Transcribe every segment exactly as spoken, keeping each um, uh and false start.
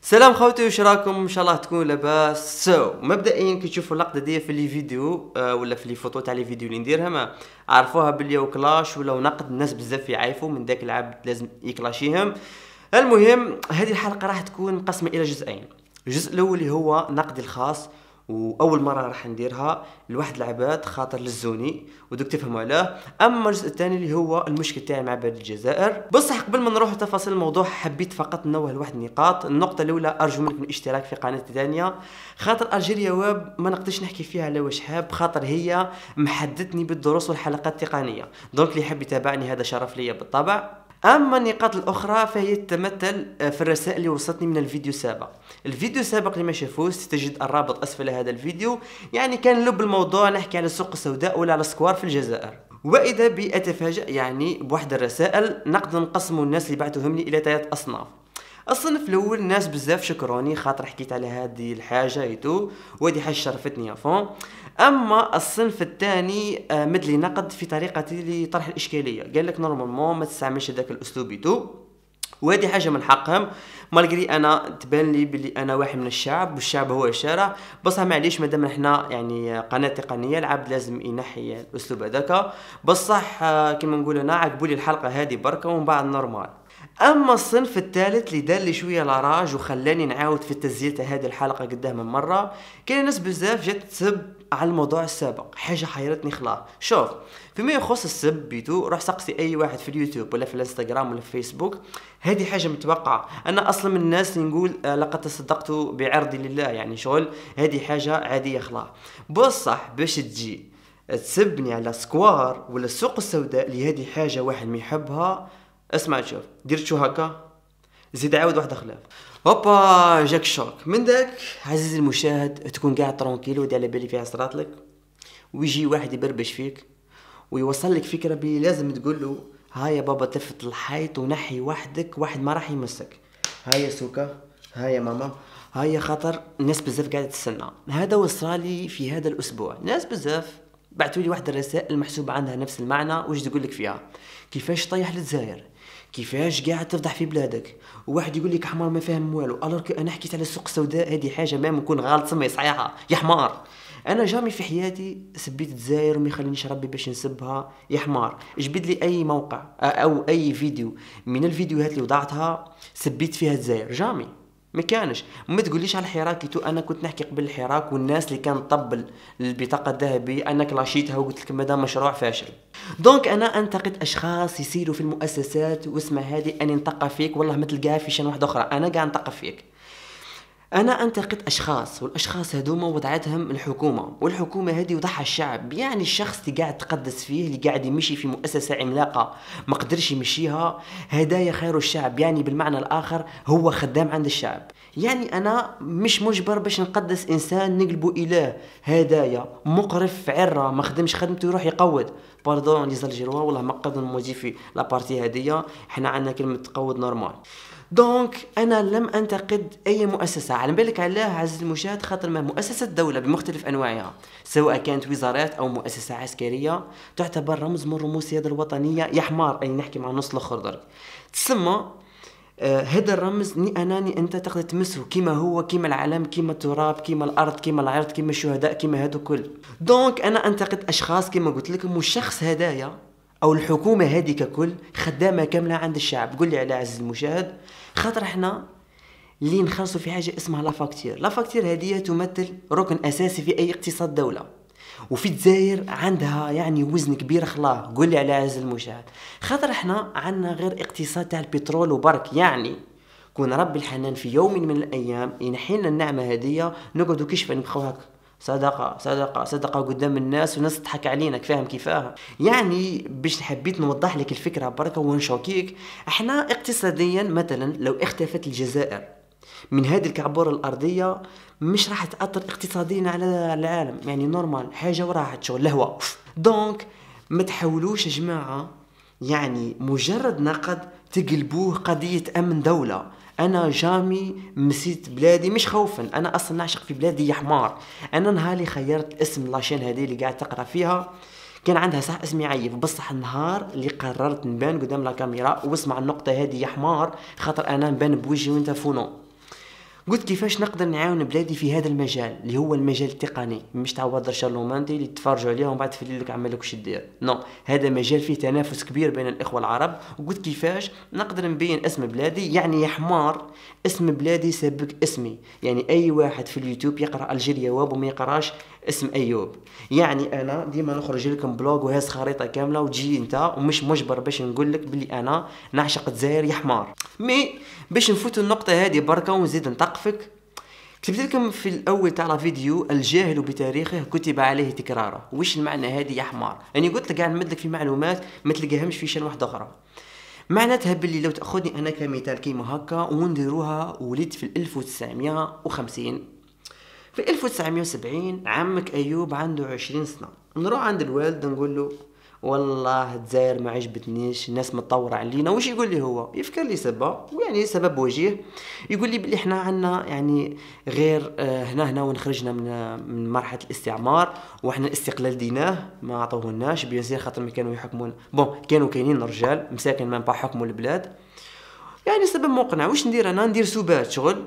سلام خوتي، واش راكم؟ ان شاء الله تكونوا لاباس. سو so, مبدئيا كي تشوفوا اللقطه دي في لي فيديو آه ولا في لي فوتو تاع لي فيديو اللي نديرها، ما عرفوها بلي او كلاش ولا نقد، الناس بزاف يعايفوا من داك العبد لازم يكلاشيهم. المهم هذه الحلقه راح تكون مقسمه الى جزئين. الجزء الاول اللي هو نقدي الخاص، واول مره راح نديرها لواحد العباد خاطر للزوني ودوك تفهموا علاه. اما الجزء الثاني اللي هو المشكل تاعي مع بريد الجزائر. بصح قبل ما نروح لتفاصيل الموضوع حبيت فقط ننوه لواحد النقاط. النقطه الاولى ارجو منكم الاشتراك في قناتي الثانيه خاطر الجيريا واب ما نقدرش نحكي فيها على واش حاب، خاطر هي محددتني بالدروس والحلقات التقنيه، دونك اللي يحب يتابعني هذا شرف ليا بالطبع. اما النقاط الاخرى فهي تتمثل في الرسائل اللي وصلتني من الفيديو السابق. الفيديو السابق اللي ما شافوش ستجد الرابط اسفل هذا الفيديو، يعني كان لب الموضوع نحكي على السوق السوداء ولا على السكوار في الجزائر، واذا بأتفاجأ يعني بواحد الرسائل نقدر نقسموا الناس اللي بعتوهم لي الى ثلاث اصناف. الصنف الاول ناس بزاف شكروني خاطر حكيت على هذه الحاجه ايتو، وهذه حاجه شرفتني افون. اما الصنف الثاني مدلي نقد في طريقتي لطرح الاشكاليه، قال لك نورمالمون ما تستعملش هذاك الاسلوب ايتو، وهذه حاجه من حقهم. مالغري انا تبان لي بلي انا واحد من الشعب والشعب هو الشارع، بصح معليش مادام احنا يعني قناه تقنيه العبد لازم ينحي الاسلوب هذاك. بصح كيما نقول انا عجبوا لي الحلقه هذه بركه ومن بعد نورمال. اما الصنف الثالث اللي دار لي شويه لاراج وخلاني نعاود في التسجيل تاع هذه الحلقه قداه من مره، كاين ناس بزاف جات تسب على الموضوع السابق، حاجه حيرتني خلاص. شوف فيما يخص السب بيتو روح سقسي اي واحد في اليوتيوب ولا في الانستغرام ولا في فيسبوك، هذه حاجه متوقعه. انا اصلا من الناس اللي نقول لقد تصدقت بعرضي لله، يعني شغل هذه حاجه عاديه خلاص. بصح باش تجي تسبني على سكوار ولا السوق السوداء اللي هذه حاجه واحد ما يحبها، اسمع شوف درت شو هكا زيد عاود واحد خلاف هوبا جاك شوك من داك. عزيزي المشاهد تكون قاعد ترونكيل ودي على بالي فيها صراتلك، ويجي واحد يبربش فيك ويوصل لك فكره بلي لازم تقول له هاي يا بابا تفت الحيط ونحي وحدك، واحد ما راح يمسك، هاي سوكا هاي ماما هاي، خاطر الناس بزاف قاعده تستنى. هذا وصالي في هذا الاسبوع، ناس بزاف بعثوا لي واحد الرسائل محسوبه عندها نفس المعنى. واش تقول لك فيها؟ كيفاش طيح للجزائر، كيفاش قاعد تفضح في بلادك، وواحد يقول لك حمار ما فاهم والو، الوغ انا حكيت على السوق السوداء هذه حاجه ما نكون غلط سمي صحيحه يا حمار. انا جامي في حياتي سبيت الجزائر وما يخلينيش ربي باش نسبها يا حمار. جبد لي اي موقع او اي فيديو من الفيديوهات اللي وضعتها سبيت فيها الجزائر، جامي ما كانش. ما تقوليش على الحراك تو، انا كنت نحكي قبل الحراك والناس اللي كان طبل البطاقه الذهبيه انا كلاشيتها وقلت لكم هذا مشروع فاشل. دونك انا انتقد اشخاص يسيروا في المؤسسات، واسمع هذه اني نتقى فيك والله ما تلقاها في شان واحده اخرى، انا قاعد نتقى فيك. انا انتقد اشخاص والاشخاص هذوما وضعتهم الحكومه، والحكومه هذه وضعها الشعب. يعني الشخص اللي قاعد تقدس فيه اللي قاعد يمشي في مؤسسه عملاقه ما قدرش يمشيها، هدايا خير الشعب، يعني بالمعنى الاخر هو خدام عند الشعب. يعني انا مش مجبر باش نقدس انسان نقلبو اله، هدايا مقرف عره ما خدمش خدمته يروح يقود. باردون لي زالجيروا والله ما قدر نموجي في لابارتي هذه، حنا عندنا كلمه تقود نورمال. دونك انا لم انتقد اي مؤسسه، على بالك علاه عزيزي المشاهد، خاطر ما مؤسسه الدوله بمختلف انواعها سواء كانت وزارات او مؤسسه عسكريه تعتبر رمز من رموز السياده الوطنيه يا حمار. اي نحكي مع نص الاخر درك تسمى هذا آه الرمز ني انا ني انت تقدر تمسه كيما هو، كيما العلم، كيما التراب، كيما الارض، كيما العرض، كيما الشهداء، كيما هادو كل. دونك انا انتقد اشخاص كيما قلت لكم، والشخص هدايا او الحكومه هذه ككل خدامه كامله عند الشعب. قول لي على عزيزي المشاهد، خاطر احنا اللي نخلصوا في حاجه اسمها لا فاكتير. لا فاكتير هذه تمثل ركن اساسي في اي اقتصاد دوله، وفي الجزائر عندها يعني وزن كبير خلاص. قول لي على عزيزي المشاهد، خاطر احنا عندنا غير اقتصاد تاع البترول وبرك. يعني كون ربي الحنان في يوم من الايام ينحي لنا النعمه هذه نقعدوا كشفه نبقاو هكا صدقه صدقه صدقه قدام الناس والناس تضحك علينا فاهم كيفاه. يعني باش حبيت نوضح لك الفكره بركه ونشوكيك. احنا اقتصاديا مثلا لو اختفت الجزائر من هذه الكعبوره الارضيه مش راح تاثر اقتصاديا على العالم، يعني نورمال حاجه وراحت شغل لهوا. دونك ما تحاولوش يا جماعه يعني مجرد نقد تقلبوه قضيه امن دوله. انا جامي مسيت بلادي مش خوفا، انا اصلا نعشق في بلادي يا حمار. انا نهاري خيرت اسم لاشين هذه اللي قاعد تقرا فيها كان عندها صح اسمي يعيف، بصح النهار اللي قررت نبان قدام لا كاميرا واسمع النقطه هذه يا حمار خاطر انا نبان بوجهي وانت فونو. قلت كيفاش نقدر نعاون بلادي في هذا المجال اللي هو المجال التقني، مش تاع وادر شارلومانتي اللي تفرجوا عليه ومن بعد في الليل عمل لك واش دير. نو، هذا مجال فيه تنافس كبير بين الاخوه العرب. وقلت كيفاش نقدر نبين اسم بلادي، يعني يا حمار اسم بلادي سابق اسمي، يعني اي واحد في اليوتيوب يقرا الجزائر وما يقراش اسم ايوب. يعني انا ديما نخرج لكم بلوج وهاز خريطه كامله وتجي انت ومش مجبر باش نقول لك بلي انا نعشق الجزائر يا حمار. مي باش نفوتوا النقطه هذه بركه ونزيد نتقفك، كتبت لكم في الاول تاع الفيديو الجاهل بتاريخه كتب عليه تكراره. واش المعنى هذه يا حمار؟ يعني قلت لك قاعد نمد لك في معلومات ما تلقاهمش في شان واحده اخرى. معناتها باللي لو تاخذني انا كمثال كيما هكا ونديروها، ولدت في ألف وتسعمية وخمسين، في ألف وتسعمية وسبعين عمك ايوب عنده عشرين سنه. نروح عند الوالد نقول له والله الجزائر ما عجبتنيش، الناس متطوره علينا. واش يقول لي هو؟ يفكر لي سبب، يعني سبب وجيه. يقول لي بلي حنا عندنا يعني غير هنا هنا ونخرجنا من من مرحله الاستعمار، وحنا الاستقلال ديناه ما عطوهولناش بيزير خاطر ما كانوا يحكمون. بون كانوا كاينين رجال مساكن ما حكموا البلاد، يعني سبب مقنع. واش ندير انا؟ ندير سبات شغل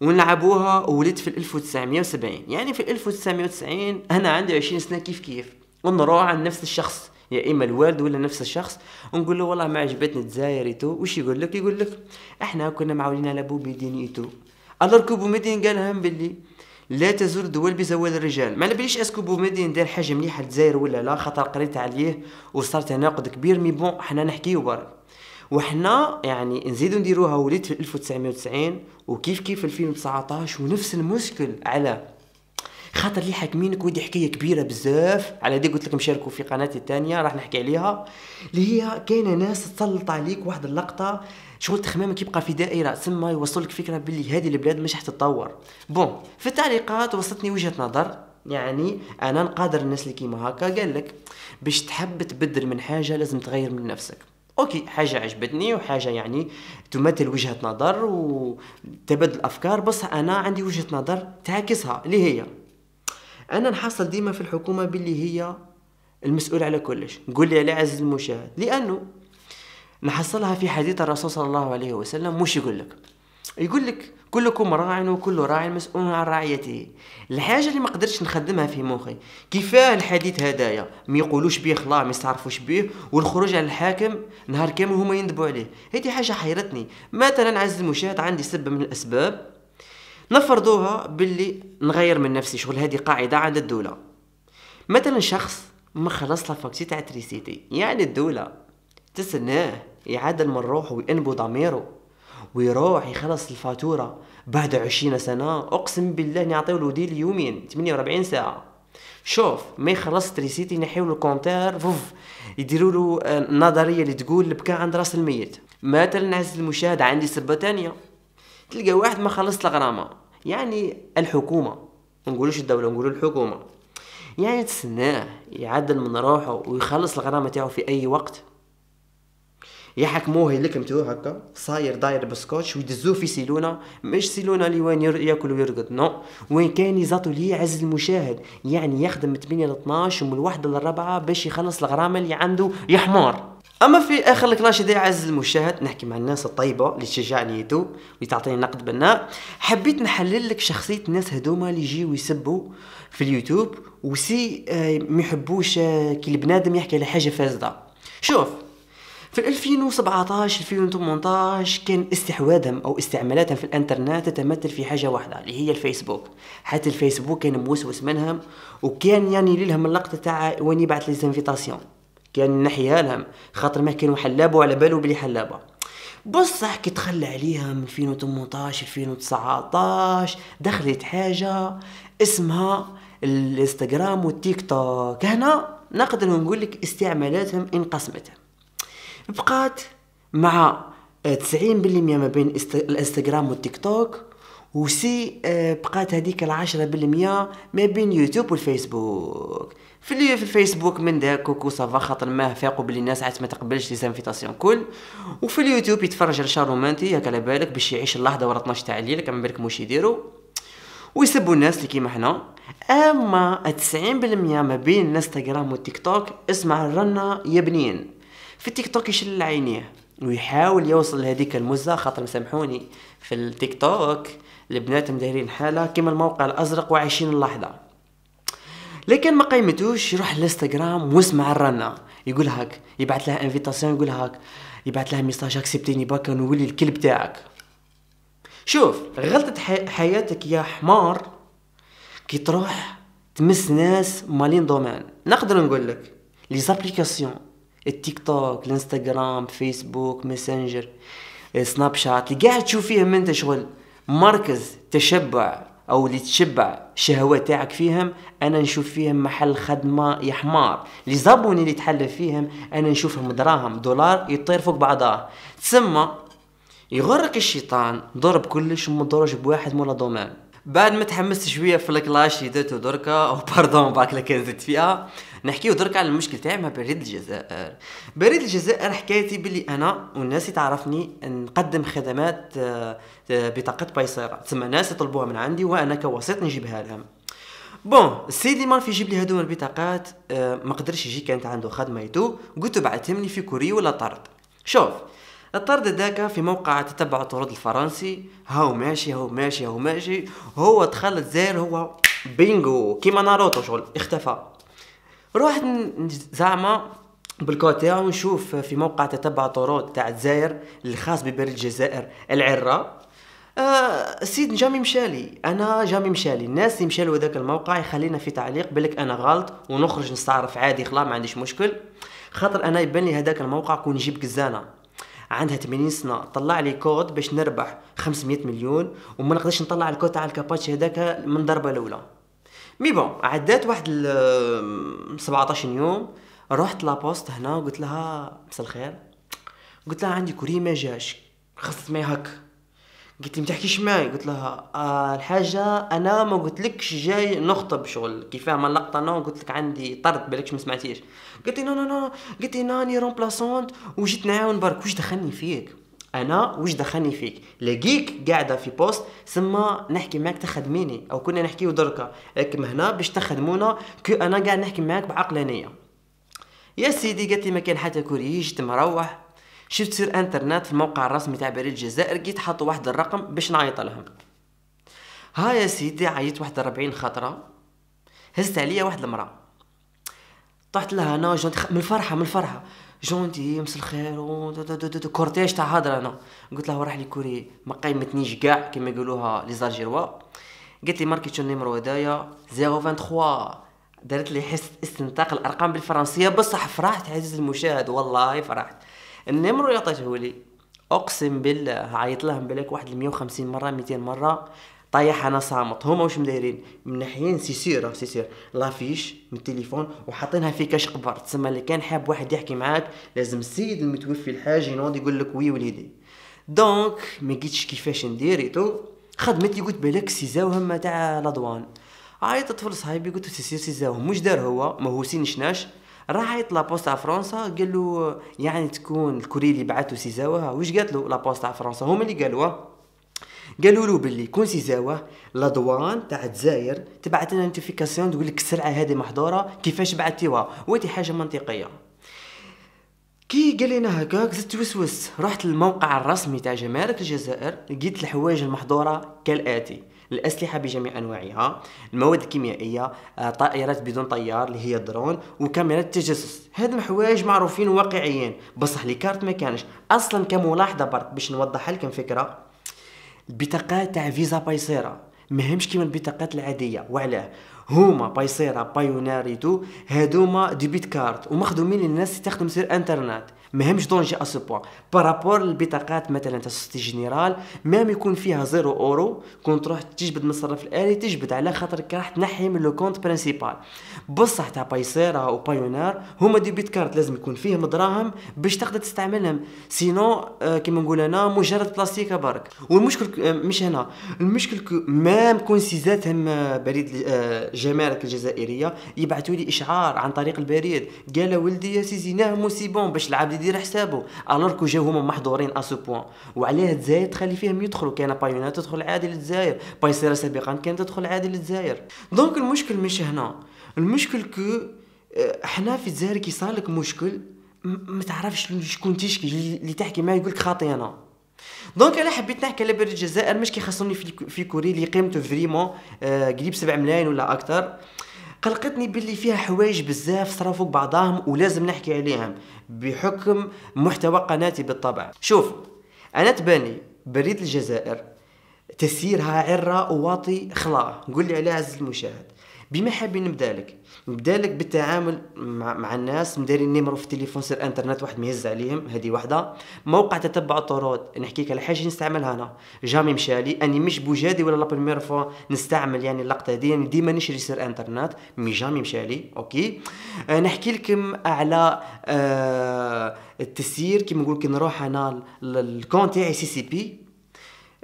ونلعبوها. ولدت في ألف وتسعمية وسبعين، يعني في ألف وتسعمية وتسعين انا عندي عشرين سنه كيف كيف. ونروح عند نفس الشخص، يا اما الوالد ولا نفس الشخص، ونقول له والله ما عجبتني الجزائر ايتو. واش يقول لك؟ يقول لك احنا كنا معولين على بومدين ايتو. الوغ كو بومدين قال لهم باللي لا تزول الدول بزوال الرجال. ما على باليش اسكو بومدين دار حاجه مليحه للجزائر ولا لا، خاطر قريت عليه وصار تناقض كبير. مي بون حنا نحكيو برك، وحنا يعني نزيدو نديروها. وليت في ألف وتسعمية وتسعين وكيف كيف ألفين وتسعطاش ونفس المشكل. على خاطر اللي حاكمينك ودي حكايه كبيره بزاف، على دي قلت لكم شاركوا في قناتي الثانيه راح نحكي عليها، اللي هي كاينه ناس تسلط عليك واحد اللقطه شغل تخمامك يبقى في دائره تسمى، يوصل لك فكره باللي هذه البلاد مش حتتطور. بون في التعليقات وصلتني وجهه نظر، يعني انا نقادر الناس اللي كيما هكا. قال لك باش تحب تبدل من حاجه لازم تغير من نفسك. اوكي، حاجه عجبتني وحاجه يعني تمثل وجهه نظر وتبادل افكار، بس انا عندي وجهه نظر تعكسها اللي هي انا نحصل ديما في الحكومه باللي هي المسؤوله على كلش. قول لي على عزيز المشاهد، لانه نحصلها في حديث الرسول صلى الله عليه وسلم. واش يقول لك؟ يقول لك كلكم راع وكل راع مسؤول عن رعيته. الحاجه اللي ما قدرتش نخدمها في مخي كيفاه الحديث هدايا ما يقولوش بيه خلا ما يستعرفوش بيه، والخروج على الحاكم نهار كامل هما يندبوا عليه. هذه حاجه حيرتني. مثلا عز المشاهد عندي سبه من الاسباب نفرضوها باللي نغير من نفسي شغل، هذه قاعده عند الدوله. مثلا شخص ما خلص لا فاكتي تاع تريسيتي، يعني الدوله تستناه يعدل من روحه وينبو ضميره ويروح يخلص الفاتوره بعد عشرين سنه. اقسم بالله نعطيو له ديل يومين ثمانية وأربعين ساعه. شوف ما يخلص تريسيتي نحيو له الكونتير فوف، يديروا له النظريه اللي تقول البكاء عند راس الميت. مثلا عزيزي المشاهد عندي سبه ثانيه، تلقى واحد ما خلص الغرامه، يعني الحكومه، ما نقولوش الدوله نقولوا الحكومه، يعني تسناه يعدل من روحه ويخلص الغرامه تاعو في اي وقت، يحكموه لكم تو هكا صاير داير بسكوتش ويدزوه في سيلونه. مش سيلونه اللي وين ياكل ويرقد، نو، وين كان يزاتو ليه عز المشاهد، يعني يخدم من ثمانية ل اثناش ومن واحد ل أربعة باش يخلص الغرامه اللي عنده يا حمار. اما في اخر الكلاش دي عز المشاهد نحكي مع الناس الطيبه اللي تشجعني يوتيوب واللي تعطيني نقد بناء. حبيت نحلل لك شخصيه الناس هذوما اللي يجيو يسبوا في اليوتيوب وسي ما يحبوش كي البنادم يحكي على حاجه فاسده. شوف في ألفين وسبعطاش ألفين وثمنطاش كان استحواذهم او استعمالاتهم في الانترنت تتمثل في حاجه واحده اللي هي الفيسبوك. حتى الفيسبوك كان موسوس منهم، وكان يعني ليلهم اللقطه تاع وين يبعث لي زانفيتاسيون كان نحيها لهم خاطر ما كانوا حلابوا على بالو بلي حلابه. بصح كي تخلى عليها من ألفين وثمنطاش ألفين وتسعطاش دخلت حاجه اسمها الانستغرام والتيك توك. هنا نقدر نقول لك استعمالاتهم انقسمت، بقات مع تسعين بالمية ما بين الانستغرام والتيك توك، وسي بقات هذيك العشرة بالمية ما بين يوتيوب والفيسبوك. في اللي في الفيسبوك من داك كوكو صافا خاطر ما فاقوا باللي الناس عاد ما تقبلش لي زانفيتاسيون كل، وفي اليوتيوب يتفرج لشارومانتي ياك على بالك باش يعيش اللحظه ورا اثناش تاع الليل كما بالك واش يديروا ويسبوا الناس اللي كيما حنا. اما تسعين بالمية ما بين الانستغرام والتيك توك اسمع الرنه يا بنين، في التيك توك يشلل عينيه ويحاول يوصل لهذيك المزه، خاطر مسامحوني في التيك توك البنات مدايرين حالة كيما الموقع الازرق وعايشين اللحظة. لكن ما قيمتوش، يروح للانستغرام واسمع الرنة يقول هاك، يبعث لها انفيتاسيون يقول هاك، يبعث لها ميساج اكسبتيني باكا نولي الكلب تاعك. شوف غلطة حياتك يا حمار كي تروح تمس ناس مالين دومان. نقدر نقول لك لي زابليكاسيون، التيك توك، الانستغرام، فيسبوك، ماسنجر، سناب شات، اللي قاعد تشوف فيهم انت شغل مركز تشبع او اللي تشبع الشهوات تاعك فيهم، انا نشوف فيهم محل خدمه يا حمار. لي زابوني اللي تحلف فيهم انا نشوفهم دراهم دولار يطير فوق بعضها. تسمى يغرك الشيطان، ضرب كلش وما ضربش بواحد مولا دومان. بعد ما تحمست شويه في الكلاش اللي درتو دركا، او باردون باك لك زدت فيها، نحكيو دركا على المشكل تاعي مع بريد الجزائر. بريد الجزائر حكايتي بلي انا والناس اللي تعرفني نقدم خدمات بطاقه بايسيرا، تسمى ناس يطلبوها من عندي وانا كوسيط نجيبها لهم. بون السيد اللي ما في يجيب لي هذوما البطاقات ما قدرش يجي، كانت عنده خدمه يتو، قلت له بعثهم لي في كوري ولا طرد. شوف الطرد داكا في موقع تتبع الطرود الفرنسي، هاو ماشي هاو ماشي هاو ماشي، هو دخل الجزائر هو بينجو كيما ناروتو شغل اختفى. روحت زعما بالكوت تاعو نشوف في موقع تتبع الطرود تاع الجزائر الخاص ببريد الجزائر العرة، السيد آه جامي مشالي، انا جامي مشالي، الناس اللي مشالو هذاك الموقع يخلينا في تعليق بالك انا غلط ونخرج نستعرف عادي خلا ما عنديش مشكل، خاطر انا يبان لي هذاك الموقع كون نجيب قزانه عندها ثمانين سنه طلع لي كود باش نربح خمسمية مليون وما نقدرش نطلع الكود تاع الكاباتشي هذاك من ضربه الاولى. مي بون عدات واحد سبعطاش يوم، رحت لابوست هنا وقلت لها مساء الخير، قلت لها عندي كوري ما جاش، خصت معايا هك، قلت لي ما تحكيش معايا، قلت لها آه الحاجه انا ما قلتلكش جاي نخطب شغل كيفاه ما اللقطه انا قلت لك عندي طرد بالكش ما سمعتيش، قلت لي نو نو نو، قلت لي ناني رومبلاسونت وجيت نعاون برك. واش دخلني فيك انا؟ واش دخلني فيك؟ لقيك قاعده في بوست سما نحكي معاك تخدميني، او كنا نحكيو دركا راكم هنا باش تخدمونا، كو انا قاعد نحكي معاك بعقلانيه يا سيدي. قالت لي ما كان حتى كوري، جيت مروح شفت سير انترنت في الموقع الرسمي تاع بريد الجزائر، جيت حاطوا واحد الرقم باش نعيط لهم. ها يا سيدي عيطت واحد أربعين خطره، هزت عليا واحد المراه، طحت لها انا جونتي من الفرحه من الفرحه جونتي مسا الخير و كورتيج تاع هضره. انا قلت لها وراح لي كوري ما قيمتنيش كاع كيما يقولوها لي زالجيروا. قالت لي ماركيتو النيمرو هدايا صفر ثلاثة وعشرين، دارت لي حس استنطاق الارقام بالفرنسيه، بصح فرحت عزيزي المشاهد والله فرحت. النمرو اللي عطيته لي اقسم بالله عيط لهم بالك واحد مية وخمسين مره ميتين مره، طايح انا صامت. هما واش مدايرين منحيين سيسيره سيسير لافيش من التليفون وحاطينها في كاش قبر، تسمى اللي كان حاب واحد يحكي معاك لازم السيد المتوفي الحاج ينوض يقول لك وي وليدي. دونك ما لقيتش كيفاش نديريتو، خدمتي قلت بالك سيزاوهم تاع لادوان، عيطت فل صاحبي قلت سيسير سيزاوهم. واش دار هو؟ ما هو سينشناش راح عيط لابوست تاع فرنسا، قال له يعني تكون الكوري اللي بعثو سيزاوه. واش قالت له لابوست تاع فرنسا؟ هما اللي قالوه، قالوا له باللي كون سيزاوه لادوان تاع الجزائر تبعث لنا نوتيفيكاسيون تقول لك السلعه هذه محظوره كيفاش بعثتيوها، وهذه حاجه منطقيه. كي قال لنا هكاك زدت وسوس، رحت للموقع الرسمي تاع جمارك الجزائر، لقيت الحوايج المحظوره كالاتي: الأسلحة بجميع أنواعها، المواد الكيميائية، طائرات بدون طيار اللي هي الدرون، وكاميرات التجسس. هاد الحوايج معروفين وواقعيين، بصح لي كارت ما كانش. أصلا كملاحظة برك باش نوضح لكم فكرة، البطاقات تاع فيزا بايسيرا ماهمش كيما البطاقات العادية. وعلاه؟ هما بايسيرا بايونير تو هادوما ديبيت كارت ومخدومين للناس اللي تخدم سير انترنت، ماهمش دونجي ا سو بوان بارابور للبطاقات مثلا تاع سوسيتي جينيرال مام يكون فيها زيرو اورو، كون تروح تجبد من الصرف الالي تجبد على خاطرك راح تنحي من لو كونت برينسيبال. بصح تاع بايسيرا وبايونير هما ديبيت كارت لازم يكون فيهم دراهم باش تقدر تستعملهم، سينو كيما نقول انا مجرد بلاستيكه برك. والمشكل مش هنا، المشكل مام كون سيزاتهم بريد جمارك الجزائريه يبعثوا لي اشعار عن طريق البريد قال ولدي يا سيزي ناهم مصيبون باش العبد يدير حسابه، الوركو جاو هما محظورين ا سو بوان. وعلاه الجزائر تخلي فيهم يدخلوا، كاينه بايونات تدخل عادي للجزائر، بايسيرا سابقا كانت تدخل عادي للجزائر. دونك المشكل مش هنا، المشكل كو حنا في الجزائر كي صار لك مشكل ما تعرفش شكون تشكي، اللي تحكي معاه يقولك خاطي انا، دونك انا حبيت نحكي على بريد الجزائر مش كي خاصني في كوري اللي قيمته فريمون قريب سبعة ملايين ولا اكثر. قلقتني باللي فيها حوايج بزاف صرا فوق بعضهم ولازم نحكي عليهم بحكم محتوى قناتي بالطبع. شوف انا تباني بريد الجزائر تسييرها عرة وواطي خلاء، قول لي عليها عزيزي المشاهد. بما حابين نبدالك نبدالك بالتعامل مع, مع الناس، ندير النمرو في التليفون سير انترنت واحد ما يهز عليهم، هذه واحده. موقع تتبع الطرود، نحكيك على حاجه نستعملها انا جامي مشالي، اني مش بوجادي ولا لا بريمير فوا نستعمل يعني اللقطه هذه، يعني ديما نشري سير انترنت مي جامي مشالي. اوكي أه نحكي لكم على أه التسيير كيما نقول، كي نروح انا للكونت تاعي سي سي بي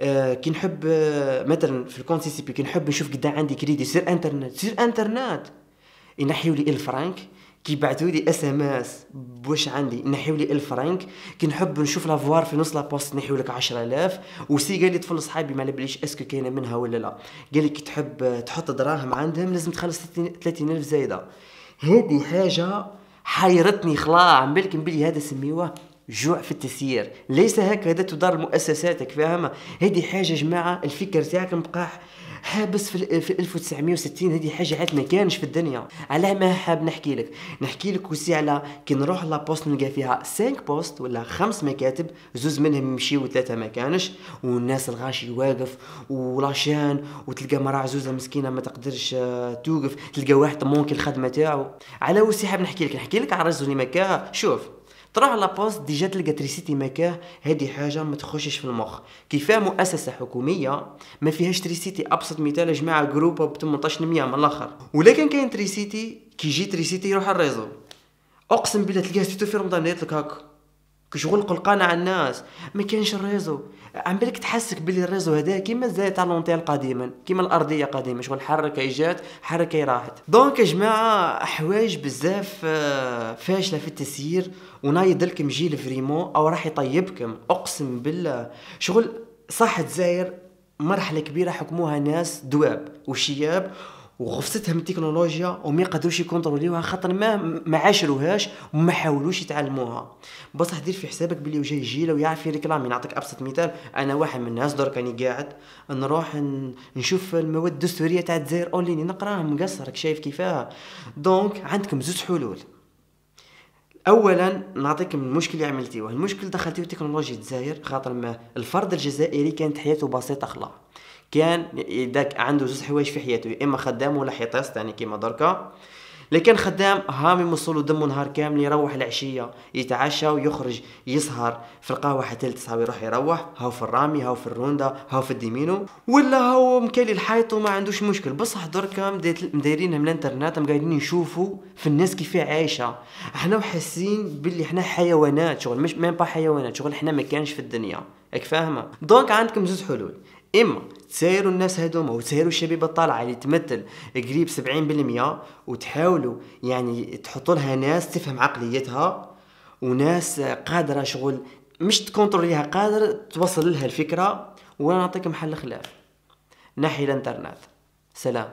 أه كي نحب أه مثلا في الكونت سي سي بي كي نحب نشوف قدا عندي كريدي سير انترنت سير انترنت ينحيوا لي ألف فرانك، كيبعثوا لي اس ام اس واش عندي ينحيوا لي ألف فرانك. كي نحب نشوف لافوار في نص لابوست نحيوا لك عشرة آلاف. وسي قال لي طفل صحابي ما باليش اسكو كاينه منها ولا لا، قال لي كي تحب تحط دراهم عندهم لازم تخلص ثلاثين ألف زايده. هذه حاجه حيرتني خلاص، عملك بلي هذا سميوه جوع في التسيير، ليس هكذا تدار مؤسساتك، فاهمه؟ هذه حاجه يا جماعه الفكر تاعك مبقى حابس في في ألف وتسعمية وستين، هذه حاجه عاد ما كانش في الدنيا. علاه ما حاب نحكي لك نحكي لك وسي على كي نروح لابوست نلقى فيها خمسة بوست ولا خمس مكاتب، زوز منهم يمشيو وثلاثه ما كانش، والناس الغاشي واقف ولاشان، وتلقى مراه زوزه مسكينه ما تقدرش توقف، تلقى واحد مونكي الخدمه تاعو. على وسي حاب نحكي لك نحكي لك على الرجل اللي مكاه. شوف تروح لابوست ديجا تلقى تريسيتي مكاه، هذه حاجه ما تخشش في المخ. كيفاه مؤسسه حكوميه ما فيهاش تريسيتي؟ ابسط مثال يا جماعه جروبه ب ثمنطاش بالمية من الاخر، ولكن كاين تريسيتي كي يجي تريسيتي يروح على الريزو، اقسم بالله تلقاه سيتو في رمضان يطلق هاك كشغل قلقانه على الناس، ما كانش الريزو. عم بالك تحسك باللي الريزو هذا كيما زي تاع لونتيل قديما، كيما الارضيه قديما، شغل حركه اجات حركه راحت. دونك يا جماعه حوايج بزاف فاشله في التسيير، ونايض لكم جيل فريمون او راح يطيبكم اقسم بالله. شغل صح الجزائر مرحله كبيره حكموها ناس دواب وشياب وغفصتهم التكنولوجيا وما يقدروش يكونتروليوها، خاطر ما ما عاشروهاش وما حاولوش يتعلموها. بصح دير في حسابك بلي جاي جيل ويعرف يريكلامي. نعطيك ابسط مثال، انا واحد من الناس درك راني قاعد نروح نشوف المواد الدستوريه تاع الجزائر اونلاين نقراها مقصر، راك شايف كيفاه. دونك عندكم زوج حلول. اولا نعطيكم المشكل اللي عملتيوه، المشكل دخلتيه تكنولوجيا الجزائر، خاطر ما الفرد الجزائري كانت حياته بسيطه خلا، كان داك عنده زوج حوايج في حياته، يا اما خدام ولا حيطاس ثاني كيما دركا. لكن خدام هامي موصلو دمو نهار كامل، يروح العشيه يتعشى ويخرج يسهر في القهوه حتى لتسعه ويروح يروح، هاو في الرامي هاو في الروندا هاو في الديمينو، ولا هاو مكالي الحيط وما عندوش مشكل. بصح دركا مدايرينهم الانترنت، قاعدين نشوفوا في الناس كيف عايشه، احنا وحاسين باللي احنا حيوانات، شغل مش ميم با حيوانات، شغل احنا ما كانش في الدنيا، راك فاهمه؟ دونك عندكم زوج حلول، اما تسايروا الناس هذوما وتسايروا الشباب الطالعه اللي تمثل قريب سبعين بالمية وتحاولوا يعني تحطوا لها ناس تفهم عقليتها وناس قادره شغل مش تكونتروليها، قادر توصل لها الفكره. وانا نعطيكم حل خلاف، نحي الانترنت. سلام.